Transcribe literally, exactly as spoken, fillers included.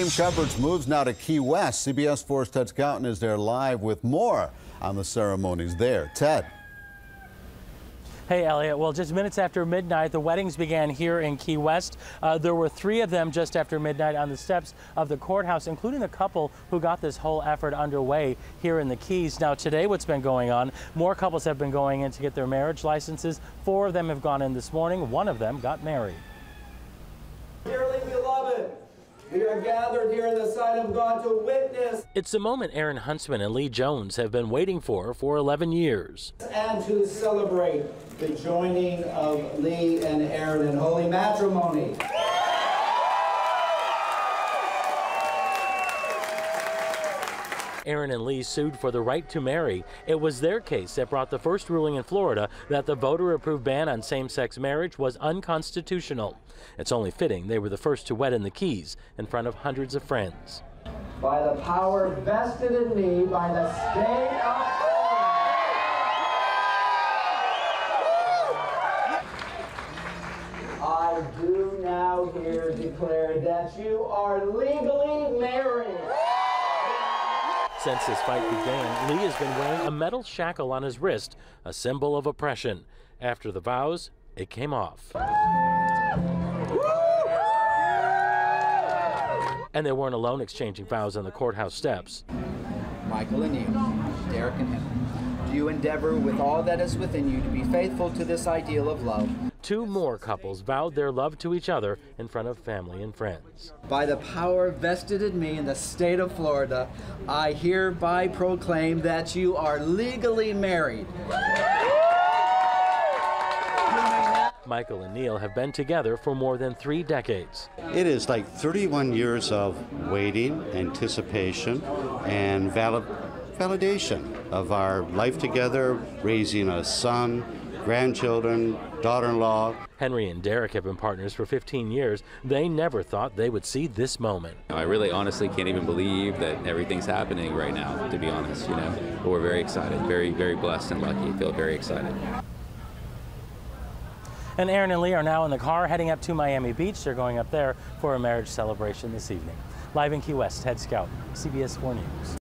team coverage moves now to Key West. C B S four's Ted Scontras is there live with more on the ceremonies there. Ted. Hey, Elliot. Well, just minutes after midnight, the weddings began here in Key West. Uh, there were three of them just after midnight on the steps of the courthouse, including the couple who got this whole effort underway here in the Keys. Now, today, what's been going on, more couples have been going in to get their marriage licenses. Four of them have gone in this morning. One of them got married. Dearly beloved, we are gathered here in the sight of God to witness. It's a moment Aaron Huntsman and Lee Jones have been waiting for for eleven years. And to celebrate the joining of Lee and Aaron in holy matrimony. Aaron and Lee sued for the right to marry. It was their case that brought the first ruling in Florida that the voter-approved ban on same-sex marriage was unconstitutional. It's only fitting they were the first to wed in the Keys in front of hundreds of friends. By the power vested in me by the state of Florida, I do now here declare that you are legally married. Since this fight began, Lee has been wearing a metal shackle on his wrist, a symbol of oppression. After the vows, it came off. And they weren't alone exchanging vows on the courthouse steps. Michael and Neil, Derek and Henry, do you endeavor with all that is within you to be faithful to this ideal of love? Two more couples vowed their love to each other in front of family and friends. By the power vested in me in the state of Florida, I hereby proclaim that you are legally married. Michael and Neil have been together for more than three decades. It is like thirty-one years of waiting, anticipation, and valid validation of our life together, raising a son, grandchildren, daughter-in-law. Henry and Derek have been partners for fifteen years. They never thought they would see this moment. I really honestly can't even believe that everything's happening right now, to be honest, you know. But we're very excited, very, very blessed and lucky. I feel very excited. And Aaron and Lee are now in the car heading up to Miami Beach. They're going up there for a marriage celebration this evening. Live in Key West, Ted Scout, C B S four News.